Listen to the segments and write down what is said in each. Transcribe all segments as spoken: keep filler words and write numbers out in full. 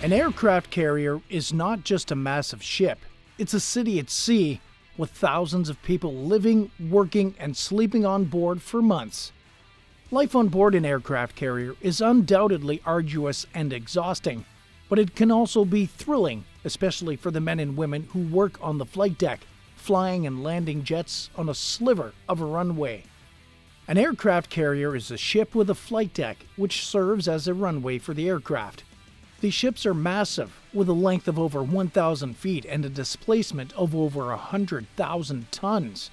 An aircraft carrier is not just a massive ship, it's a city at sea with thousands of people living, working, and sleeping on board for months. Life on board an aircraft carrier is undoubtedly arduous and exhausting, but it can also be thrilling, especially for the men and women who work on the flight deck, flying and landing jets on a sliver of a runway. An aircraft carrier is a ship with a flight deck, which serves as a runway for the aircraft. These ships are massive, with a length of over one thousand feet and a displacement of over one hundred thousand tons.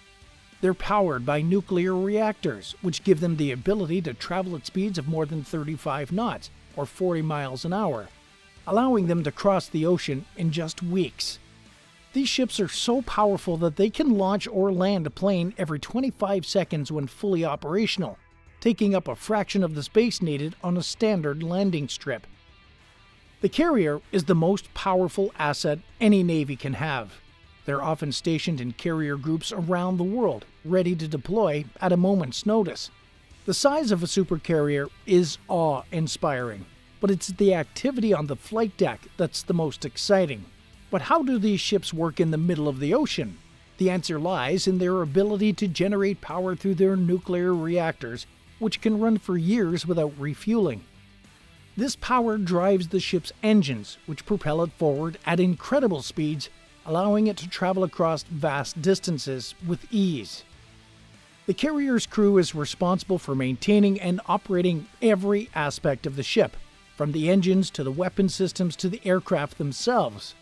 They're powered by nuclear reactors, which give them the ability to travel at speeds of more than thirty-five knots, or forty miles an hour, allowing them to cross the ocean in just weeks. These ships are so powerful that they can launch or land a plane every twenty-five seconds when fully operational, taking up a fraction of the space needed on a standard landing strip. The carrier is the most powerful asset any Navy can have. They're often stationed in carrier groups around the world, ready to deploy at a moment's notice. The size of a supercarrier is awe-inspiring, but it's the activity on the flight deck that's the most exciting. But how do these ships work in the middle of the ocean? The answer lies in their ability to generate power through their nuclear reactors, which can run for years without refueling. This power drives the ship's engines, which propel it forward at incredible speeds, allowing it to travel across vast distances with ease. The carrier's crew is responsible for maintaining and operating every aspect of the ship, from the engines to the weapon systems to the aircraft themselves.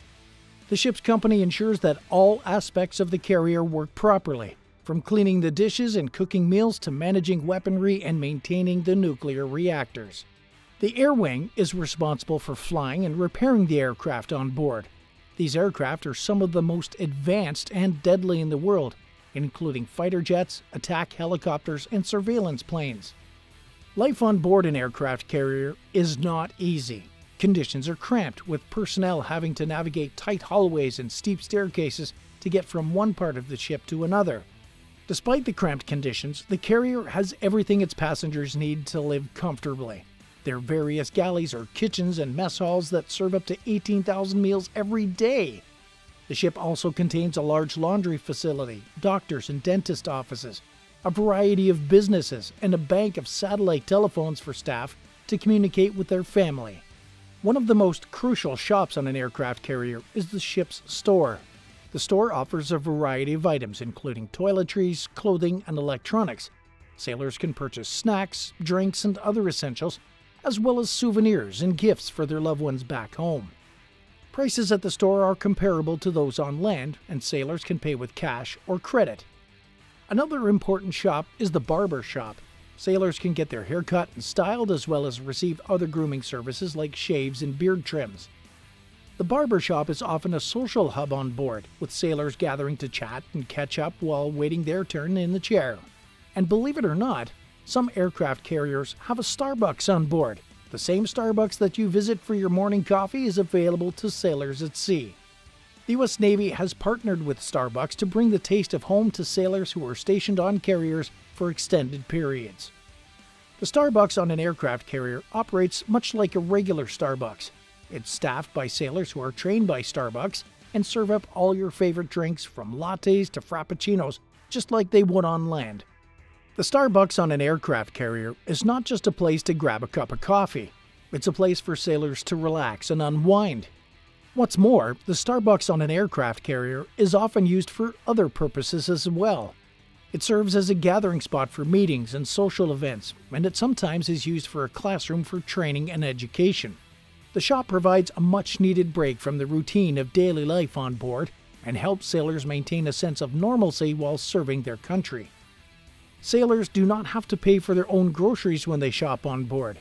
The ship's company ensures that all aspects of the carrier work properly, from cleaning the dishes and cooking meals to managing weaponry and maintaining the nuclear reactors. The air wing is responsible for flying and repairing the aircraft on board. These aircraft are some of the most advanced and deadly in the world, including fighter jets, attack helicopters, and surveillance planes. Life on board an aircraft carrier is not easy. Conditions are cramped, with personnel having to navigate tight hallways and steep staircases to get from one part of the ship to another. Despite the cramped conditions, the carrier has everything its passengers need to live comfortably. There are various galleys or kitchens and mess halls that serve up to eighteen thousand meals every day. The ship also contains a large laundry facility, doctors and dentist offices, a variety of businesses, and a bank of satellite telephones for staff to communicate with their family. One of the most crucial shops on an aircraft carrier is the ship's store. The store offers a variety of items, including toiletries, clothing, and electronics. Sailors can purchase snacks, drinks, and other essentials, as well as souvenirs and gifts for their loved ones back home. Prices at the store are comparable to those on land, and sailors can pay with cash or credit. Another important shop is the barber shop. Sailors can get their hair cut and styled, as well as receive other grooming services like shaves and beard trims. The barber shop is often a social hub on board, with sailors gathering to chat and catch up while waiting their turn in the chair. And believe it or not, some aircraft carriers have a Starbucks on board. The same Starbucks that you visit for your morning coffee is available to sailors at sea. The U S Navy has partnered with Starbucks to bring the taste of home to sailors who are stationed on carriers for extended periods. The Starbucks on an aircraft carrier operates much like a regular Starbucks. It's staffed by sailors who are trained by Starbucks and serve up all your favorite drinks, from lattes to frappuccinos, just like they would on land. The Starbucks on an aircraft carrier is not just a place to grab a cup of coffee. It's a place for sailors to relax and unwind. What's more, the Starbucks on an aircraft carrier is often used for other purposes as well. It serves as a gathering spot for meetings and social events, and it sometimes is used for a classroom for training and education. The shop provides a much-needed break from the routine of daily life on board and helps sailors maintain a sense of normalcy while serving their country. Sailors do not have to pay for their own groceries when they shop on board.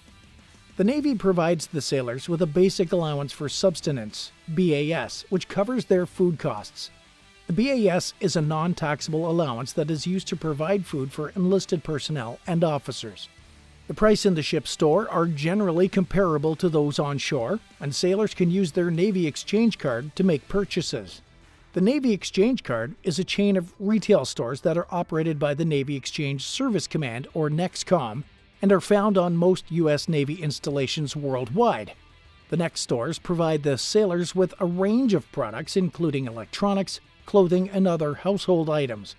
The Navy provides the sailors with a basic allowance for subsistence, B A S, which covers their food costs. The B A S is a non-taxable allowance that is used to provide food for enlisted personnel and officers. The price in the ship's store are generally comparable to those on shore, and sailors can use their Navy Exchange Card to make purchases. The Navy Exchange Card is a chain of retail stores that are operated by the Navy Exchange Service Command, or NEXCOM, and are found on most U S Navy installations worldwide. The next stores provide the sailors with a range of products including electronics, clothing, and other household items.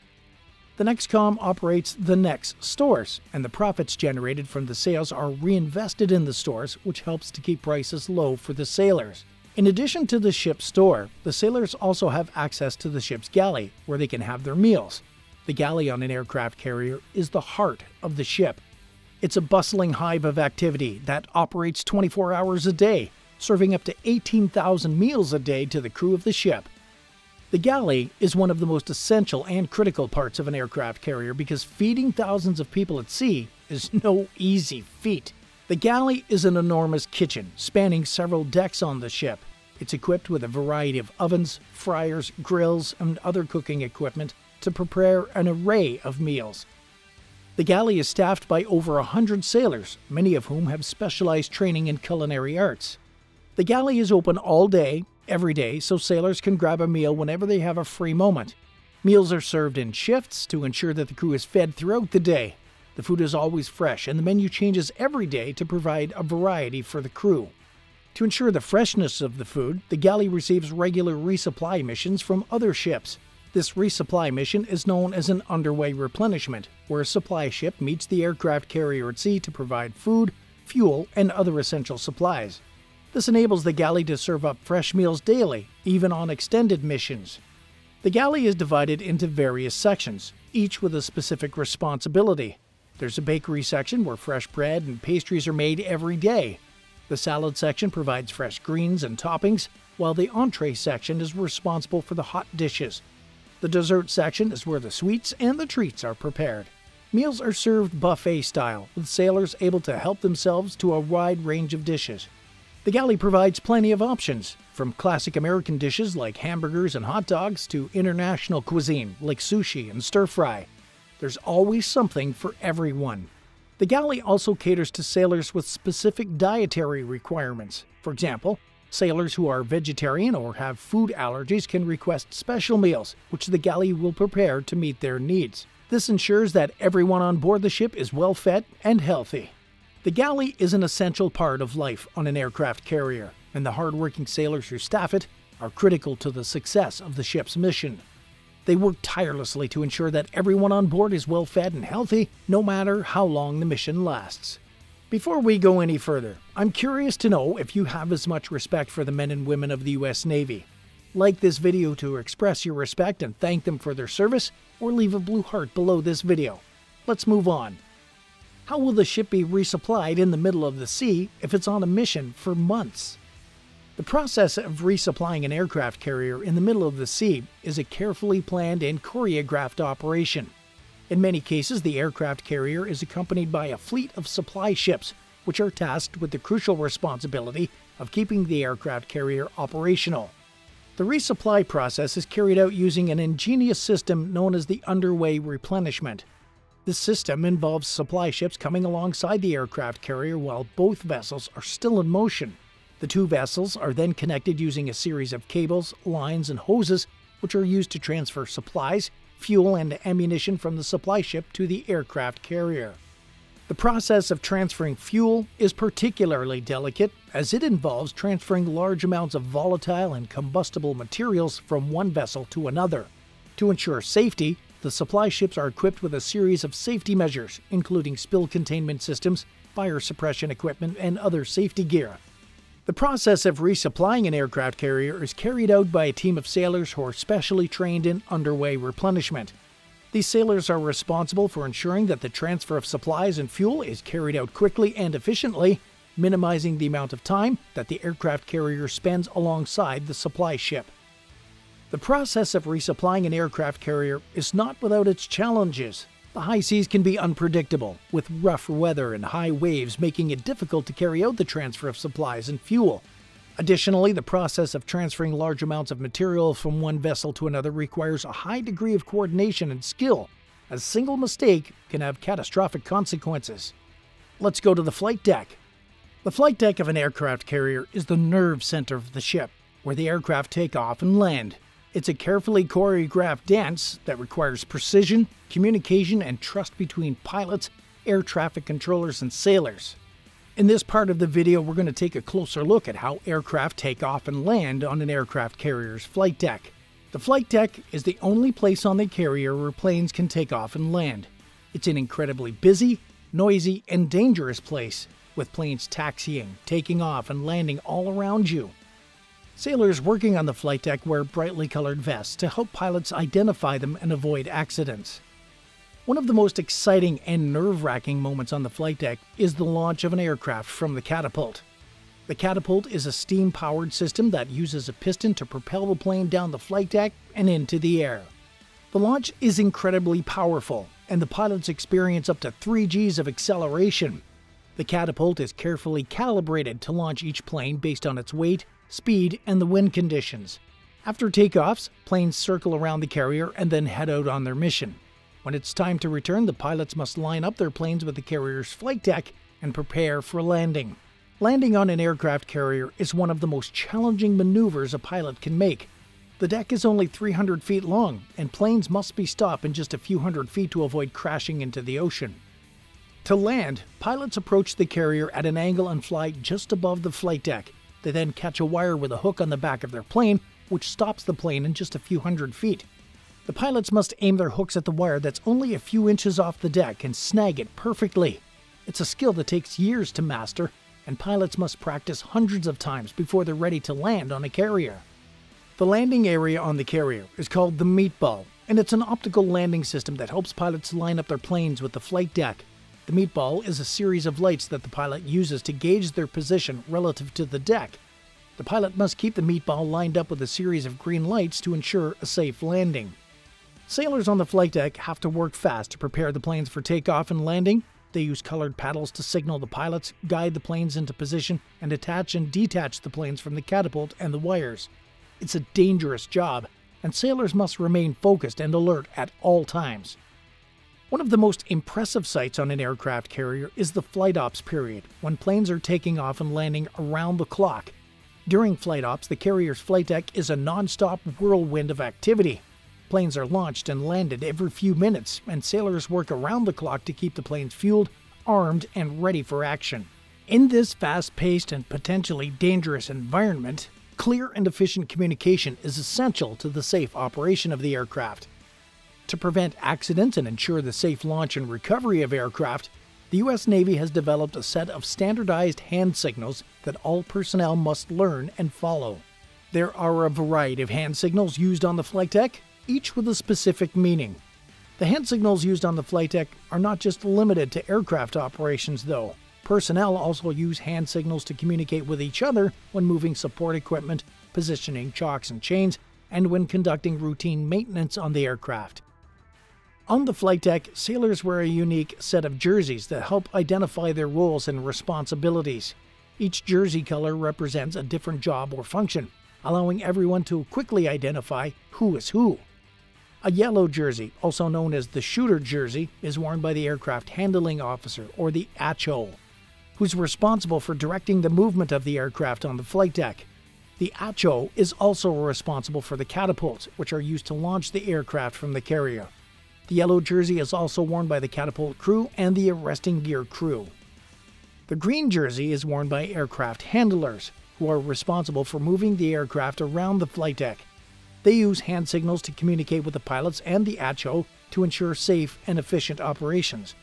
The NextCom operates the Next stores, and the profits generated from the sales are reinvested in the stores, which helps to keep prices low for the sailors. In addition to the ship's store, the sailors also have access to the ship's galley, where they can have their meals. The galley on an aircraft carrier is the heart of the ship. It's a bustling hive of activity that operates twenty-four hours a day, serving up to eighteen thousand meals a day to the crew of the ship. The galley is one of the most essential and critical parts of an aircraft carrier because feeding thousands of people at sea is no easy feat. The galley is an enormous kitchen spanning several decks on the ship. It's equipped with a variety of ovens, fryers, grills, and other cooking equipment to prepare an array of meals. The galley is staffed by over one hundred sailors, many of whom have specialized training in culinary arts. The galley is open all day, every day, so sailors can grab a meal whenever they have a free moment. Meals are served in shifts to ensure that the crew is fed throughout the day. The food is always fresh, and the menu changes every day to provide a variety for the crew. To ensure the freshness of the food, the galley receives regular resupply missions from other ships. This resupply mission is known as an underway replenishment, where a supply ship meets the aircraft carrier at sea to provide food, fuel, and other essential supplies. This enables the galley to serve up fresh meals daily, even on extended missions. The galley is divided into various sections, each with a specific responsibility. There's a bakery section where fresh bread and pastries are made every day. The salad section provides fresh greens and toppings, while the entree section is responsible for the hot dishes. The dessert section is where the sweets and the treats are prepared. Meals are served buffet style, with sailors able to help themselves to a wide range of dishes. The galley provides plenty of options, from classic American dishes like hamburgers and hot dogs to international cuisine like sushi and stir-fry. There's always something for everyone. The galley also caters to sailors with specific dietary requirements. For example, sailors who are vegetarian or have food allergies can request special meals, which the galley will prepare to meet their needs. This ensures that everyone on board the ship is well-fed and healthy. The galley is an essential part of life on an aircraft carrier, and the hard-working sailors who staff it are critical to the success of the ship's mission. They work tirelessly to ensure that everyone on board is well-fed and healthy, no matter how long the mission lasts. Before we go any further, I'm curious to know if you have as much respect for the men and women of the U S Navy. Like this video to express your respect and thank them for their service, or leave a blue heart below this video. Let's move on. How will the ship be resupplied in the middle of the sea if it's on a mission for months? The process of resupplying an aircraft carrier in the middle of the sea is a carefully planned and choreographed operation. In many cases, the aircraft carrier is accompanied by a fleet of supply ships, which are tasked with the crucial responsibility of keeping the aircraft carrier operational. The resupply process is carried out using an ingenious system known as the underway replenishment. This system involves supply ships coming alongside the aircraft carrier while both vessels are still in motion. The two vessels are then connected using a series of cables, lines, and hoses, which are used to transfer supplies, fuel, and ammunition from the supply ship to the aircraft carrier. The process of transferring fuel is particularly delicate, as it involves transferring large amounts of volatile and combustible materials from one vessel to another. To ensure safety, the supply ships are equipped with a series of safety measures, including spill containment systems, fire suppression equipment, and other safety gear. The process of resupplying an aircraft carrier is carried out by a team of sailors who are specially trained in underway replenishment. These sailors are responsible for ensuring that the transfer of supplies and fuel is carried out quickly and efficiently, minimizing the amount of time that the aircraft carrier spends alongside the supply ship. The process of resupplying an aircraft carrier is not without its challenges. The high seas can be unpredictable, with rough weather and high waves making it difficult to carry out the transfer of supplies and fuel. Additionally, the process of transferring large amounts of material from one vessel to another requires a high degree of coordination and skill, as a single mistake can have catastrophic consequences. Let's go to the flight deck. The flight deck of an aircraft carrier is the nerve center of the ship, where the aircraft take off and land. It's a carefully choreographed dance that requires precision, communication, and trust between pilots, air traffic controllers, and sailors. In this part of the video, we're going to take a closer look at how aircraft take off and land on an aircraft carrier's flight deck. The flight deck is the only place on the carrier where planes can take off and land. It's an incredibly busy, noisy, and dangerous place, with planes taxiing, taking off, and landing all around you. Sailors working on the flight deck wear brightly colored vests to help pilots identify them and avoid accidents. One of the most exciting and nerve-wracking moments on the flight deck is the launch of an aircraft from the catapult. The catapult is a steam-powered system that uses a piston to propel the plane down the flight deck and into the air. The launch is incredibly powerful, and the pilots experience up to three G's of acceleration. The catapult is carefully calibrated to launch each plane based on its weight, speed, and the wind conditions. After takeoffs, planes circle around the carrier and then head out on their mission. When it's time to return, the pilots must line up their planes with the carrier's flight deck and prepare for landing. Landing on an aircraft carrier is one of the most challenging maneuvers a pilot can make. The deck is only three hundred feet long, and planes must be stopped in just a few hundred feet to avoid crashing into the ocean. To land, pilots approach the carrier at an angle and fly just above the flight deck. They then catch a wire with a hook on the back of their plane, which stops the plane in just a few hundred feet. The pilots must aim their hooks at the wire that's only a few inches off the deck and snag it perfectly. It's a skill that takes years to master, and pilots must practice hundreds of times before they're ready to land on a carrier. The landing area on the carrier is called the meatball, and it's an optical landing system that helps pilots line up their planes with the flight deck. The meatball is a series of lights that the pilot uses to gauge their position relative to the deck. The pilot must keep the meatball lined up with a series of green lights to ensure a safe landing. Sailors on the flight deck have to work fast to prepare the planes for takeoff and landing. They use colored paddles to signal the pilots, guide the planes into position, and attach and detach the planes from the catapult and the wires. It's a dangerous job, and sailors must remain focused and alert at all times. One of the most impressive sights on an aircraft carrier is the flight ops period, when planes are taking off and landing around the clock. During flight ops, the carrier's flight deck is a non-stop whirlwind of activity. Planes are launched and landed every few minutes, and sailors work around the clock to keep the planes fueled, armed, and ready for action. In this fast-paced and potentially dangerous environment, clear and efficient communication is essential to the safe operation of the aircraft. To prevent accidents and ensure the safe launch and recovery of aircraft, the U S Navy has developed a set of standardized hand signals that all personnel must learn and follow. There are a variety of hand signals used on the flight deck, each with a specific meaning. The hand signals used on the flight deck are not just limited to aircraft operations, though. Personnel also use hand signals to communicate with each other when moving support equipment, positioning chocks and chains, and when conducting routine maintenance on the aircraft. On the flight deck, sailors wear a unique set of jerseys that help identify their roles and responsibilities. Each jersey color represents a different job or function, allowing everyone to quickly identify who is who. A yellow jersey, also known as the shooter jersey, is worn by the aircraft handling officer, or the A C H O, who's responsible for directing the movement of the aircraft on the flight deck. The A C H O is also responsible for the catapults, which are used to launch the aircraft from the carrier. The yellow jersey is also worn by the catapult crew and the arresting gear crew. The green jersey is worn by aircraft handlers, who are responsible for moving the aircraft around the flight deck. They use hand signals to communicate with the pilots and the A C H O to ensure safe and efficient operations.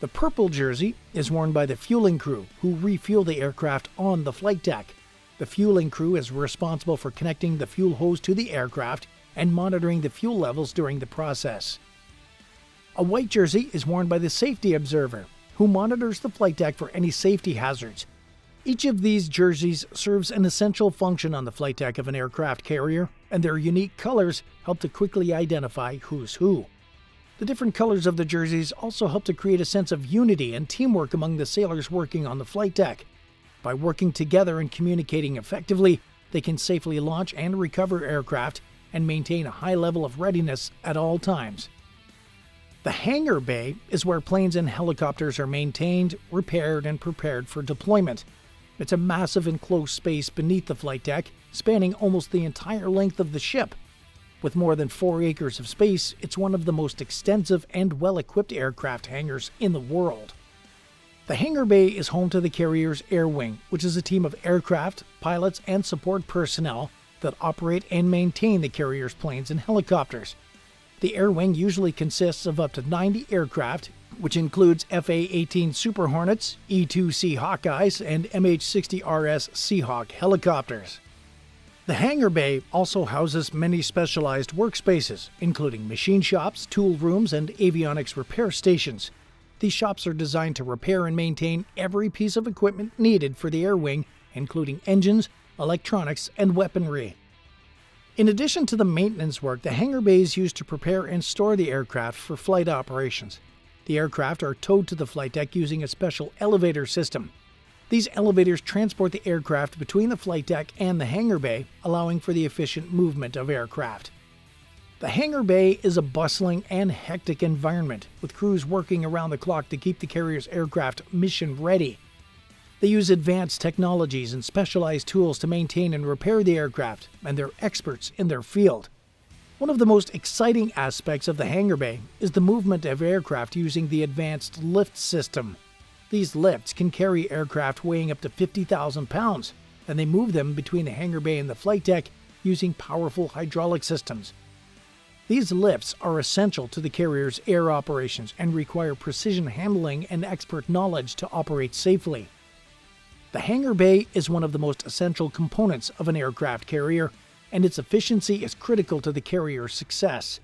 The purple jersey is worn by the fueling crew, who refuel the aircraft on the flight deck. The fueling crew is responsible for connecting the fuel hose to the aircraft and monitoring the fuel levels during the process. A white jersey is worn by the safety observer, who monitors the flight deck for any safety hazards. Each of these jerseys serves an essential function on the flight deck of an aircraft carrier, and their unique colors help to quickly identify who's who. The different colors of the jerseys also help to create a sense of unity and teamwork among the sailors working on the flight deck. By working together and communicating effectively, they can safely launch and recover aircraft and maintain a high level of readiness at all times. The hangar bay is where planes and helicopters are maintained, repaired, and prepared for deployment. It's a massive enclosed space beneath the flight deck, spanning almost the entire length of the ship. With more than four acres of space, it's one of the most extensive and well-equipped aircraft hangars in the world. The hangar bay is home to the carrier's air wing, which is a team of aircraft, pilots, and support personnel that operate and maintain the carrier's planes and helicopters. The air wing usually consists of up to ninety aircraft, which includes F A eighteen Super Hornets, E two C Hawkeyes, and M H sixty R S Seahawk helicopters. The hangar bay also houses many specialized workspaces, including machine shops, tool rooms, and avionics repair stations. These shops are designed to repair and maintain every piece of equipment needed for the air wing, including engines, electronics, and weaponry. In addition to the maintenance work, the hangar bay is used to prepare and store the aircraft for flight operations. The aircraft are towed to the flight deck using a special elevator system. These elevators transport the aircraft between the flight deck and the hangar bay, allowing for the efficient movement of aircraft. The hangar bay is a bustling and hectic environment, with crews working around the clock to keep the carrier's aircraft mission ready. They use advanced technologies and specialized tools to maintain and repair the aircraft, and they're experts in their field. One of the most exciting aspects of the hangar bay is the movement of aircraft using the advanced lift system. These lifts can carry aircraft weighing up to fifty thousand pounds, and they move them between the hangar bay and the flight deck using powerful hydraulic systems. These lifts are essential to the carrier's air operations and require precision handling and expert knowledge to operate safely. The hangar bay is one of the most essential components of an aircraft carrier, and its efficiency is critical to the carrier's success.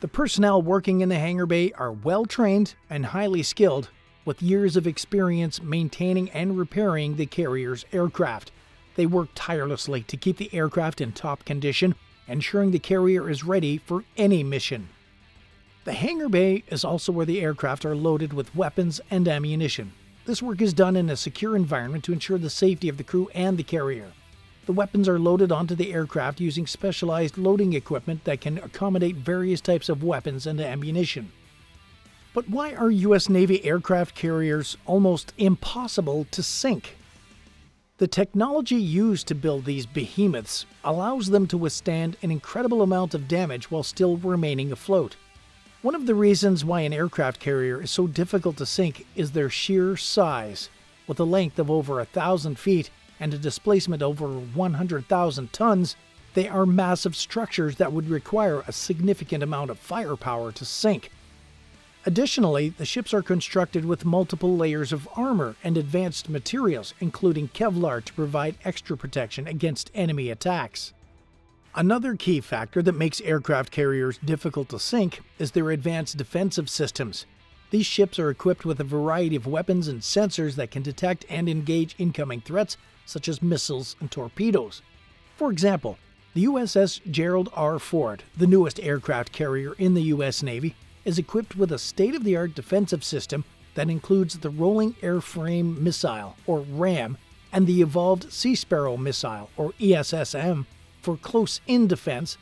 The personnel working in the hangar bay are well-trained and highly skilled, with years of experience maintaining and repairing the carrier's aircraft. They work tirelessly to keep the aircraft in top condition, ensuring the carrier is ready for any mission. The hangar bay is also where the aircraft are loaded with weapons and ammunition. This work is done in a secure environment to ensure the safety of the crew and the carrier. The weapons are loaded onto the aircraft using specialized loading equipment that can accommodate various types of weapons and ammunition. But why are U S Navy aircraft carriers almost impossible to sink? The technology used to build these behemoths allows them to withstand an incredible amount of damage while still remaining afloat. One of the reasons why an aircraft carrier is so difficult to sink is their sheer size, with a length of over a thousand feet and a displacement over one hundred thousand tons, they are massive structures that would require a significant amount of firepower to sink. Additionally, the ships are constructed with multiple layers of armor and advanced materials, including Kevlar, to provide extra protection against enemy attacks. Another key factor that makes aircraft carriers difficult to sink is their advanced defensive systems. These ships are equipped with a variety of weapons and sensors that can detect and engage incoming threats, such as missiles and torpedoes. For example, the U S S Gerald R. Ford, the newest aircraft carrier in the U S Navy, is equipped with a state-of-the-art defensive system that includes the Rolling Airframe Missile, or RAM, and the Evolved Sea Sparrow Missile, or E S S M, for close-in defense,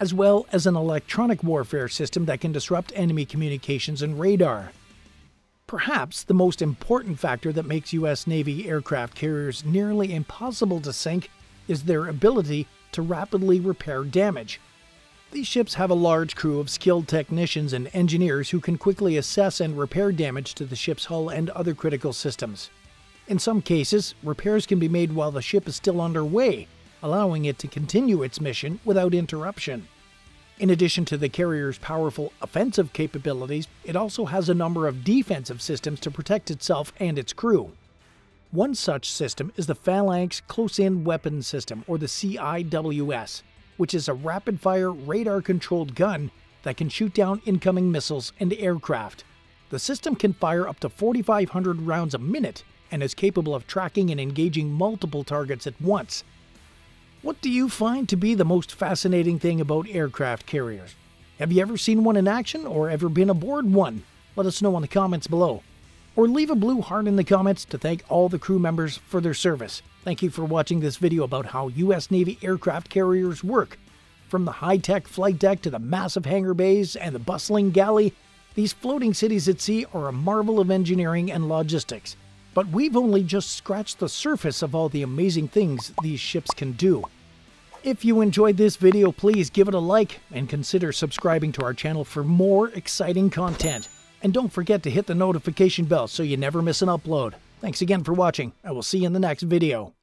as well as an electronic warfare system that can disrupt enemy communications and radar. Perhaps the most important factor that makes U S Navy aircraft carriers nearly impossible to sink is their ability to rapidly repair damage. These ships have a large crew of skilled technicians and engineers who can quickly assess and repair damage to the ship's hull and other critical systems. In some cases, repairs can be made while the ship is still underway, allowing it to continue its mission without interruption. In addition to the carrier's powerful offensive capabilities, it also has a number of defensive systems to protect itself and its crew. One such system is the Phalanx Close-In Weapon System, or the C I W S, which is a rapid-fire, radar-controlled gun that can shoot down incoming missiles and aircraft. The system can fire up to forty-five hundred rounds a minute and is capable of tracking and engaging multiple targets at once. What do you find to be the most fascinating thing about aircraft carriers? Have you ever seen one in action or ever been aboard one? Let us know in the comments below. Or leave a blue heart in the comments to thank all the crew members for their service. Thank you for watching this video about how U S Navy aircraft carriers work. From the high-tech flight deck to the massive hangar bays and the bustling galley, these floating cities at sea are a marvel of engineering and logistics. But we've only just scratched the surface of all the amazing things these ships can do. If you enjoyed this video, please give it a like and consider subscribing to our channel for more exciting content. And don't forget to hit the notification bell so you never miss an upload. Thanks again for watching. I will see you in the next video.